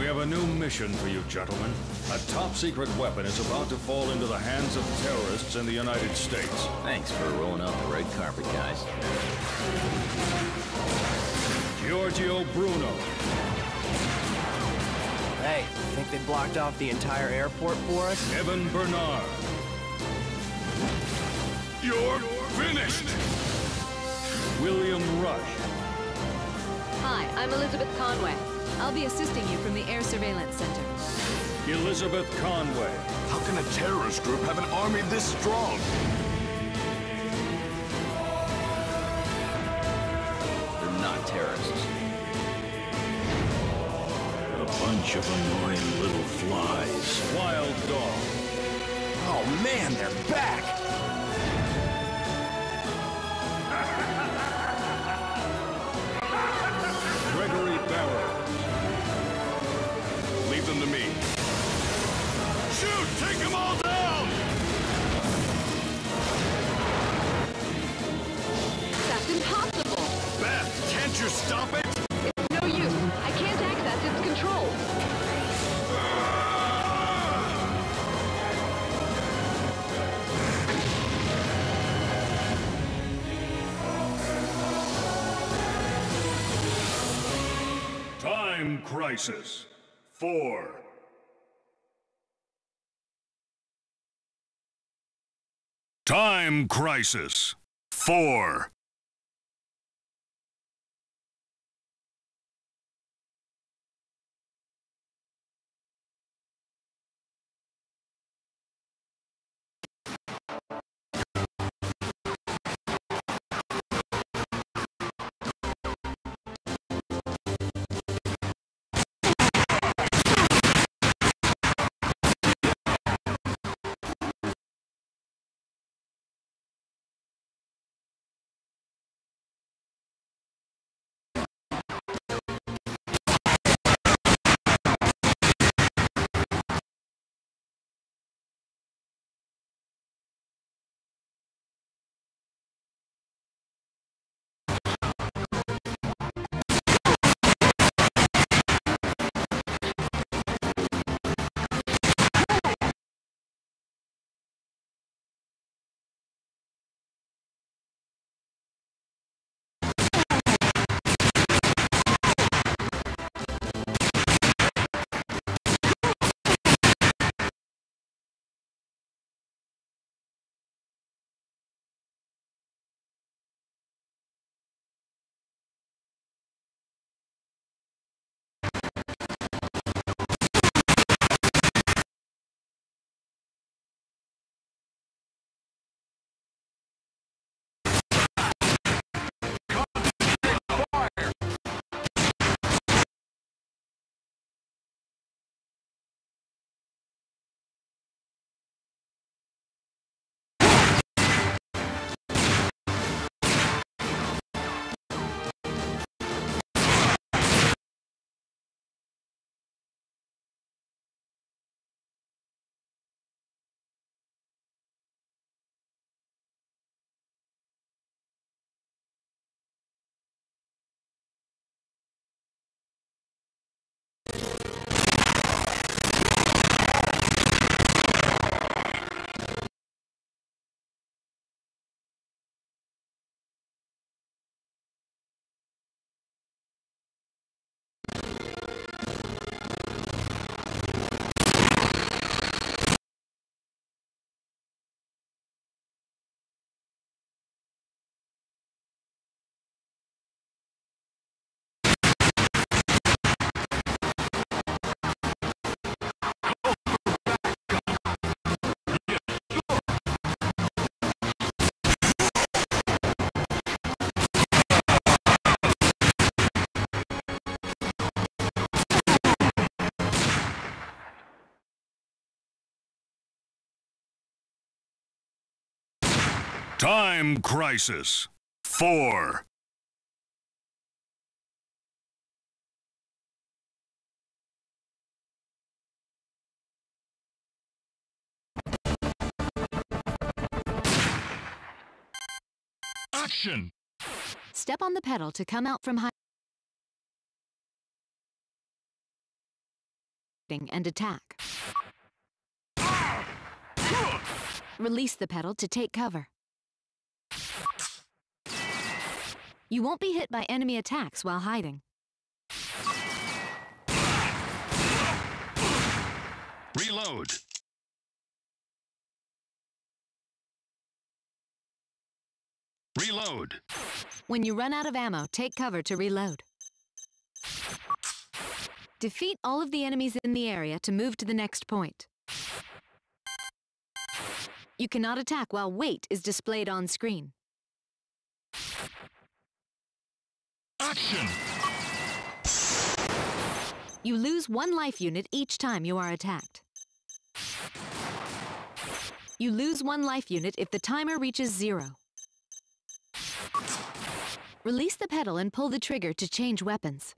We have a new mission for you, gentlemen. A top-secret weapon is about to fall into the hands of terrorists in the United States. Thanks for rolling out the red carpet, guys. Giorgio Bruno. Hey, you think they blocked off the entire airport for us? Evan Bernard. You're finished! William Rush. Hi, I'm Elizabeth Conway. I'll be assisting you from the Air Surveillance Center. Elizabeth Conway. How can a terrorist group have an army this strong? They're not terrorists. A bunch of annoying little flies. Wild Dog. Oh man, they're back! To me. Shoot! Take them all down! That's impossible! Beth, can't you stop it? It's no use. I can't access its controls. Time Crisis 4. Time Crisis 4. Time Crisis 4. Action! Step on the pedal to come out from high. obstructing and attack. Release the pedal to take cover. You won't be hit by enemy attacks while hiding. Reload. Reload. When you run out of ammo, take cover to reload. Defeat all of the enemies in the area to move to the next point. You cannot attack while weight is displayed on screen. Action! You lose one life unit each time you are attacked. You lose one life unit if the timer reaches 0. Release the pedal and pull the trigger to change weapons.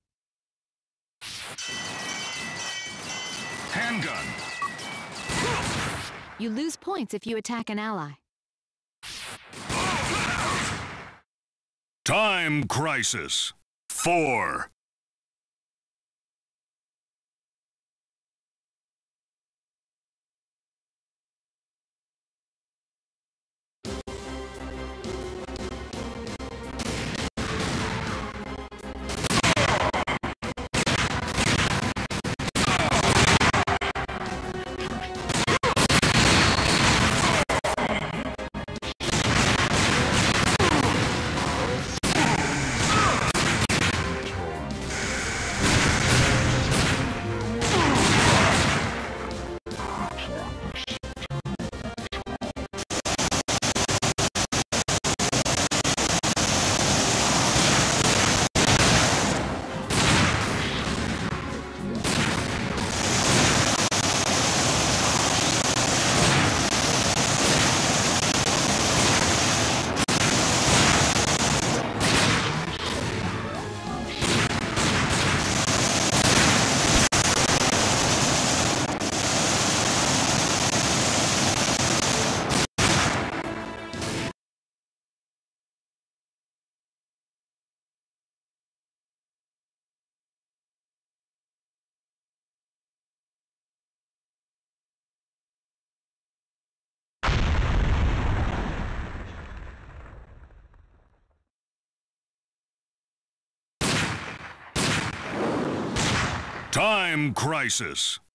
Handgun. You lose points if you attack an ally. Time Crisis 4. Time Crisis 4.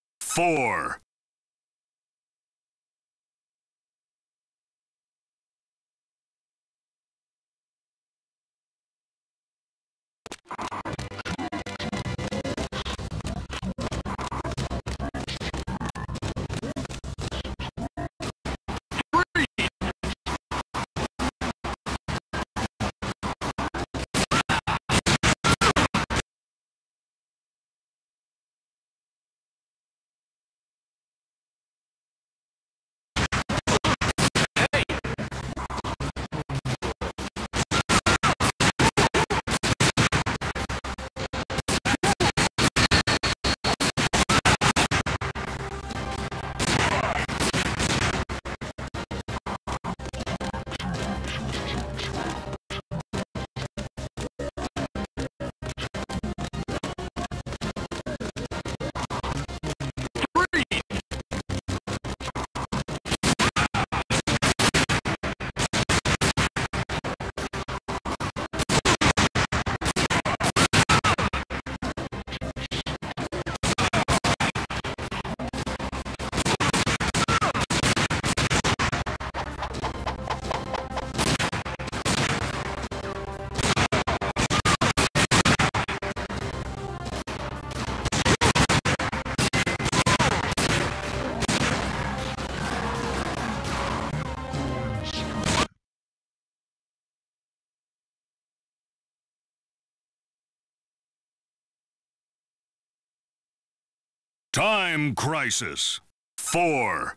Time Crisis 4.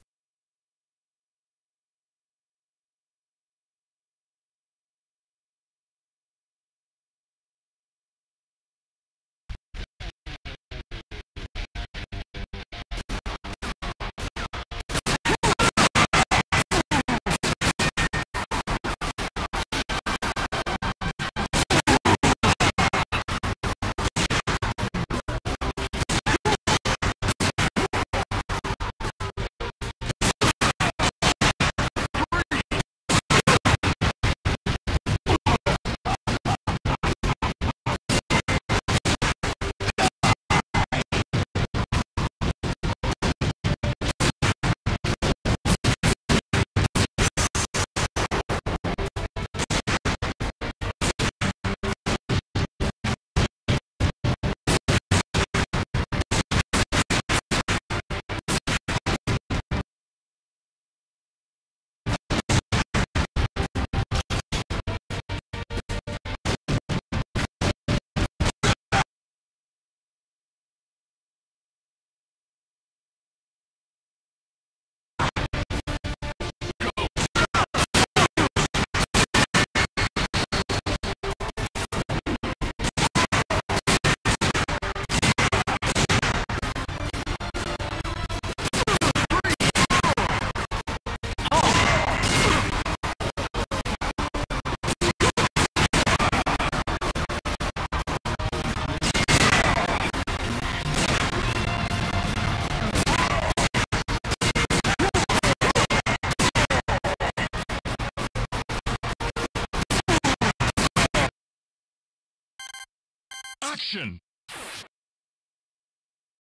Action!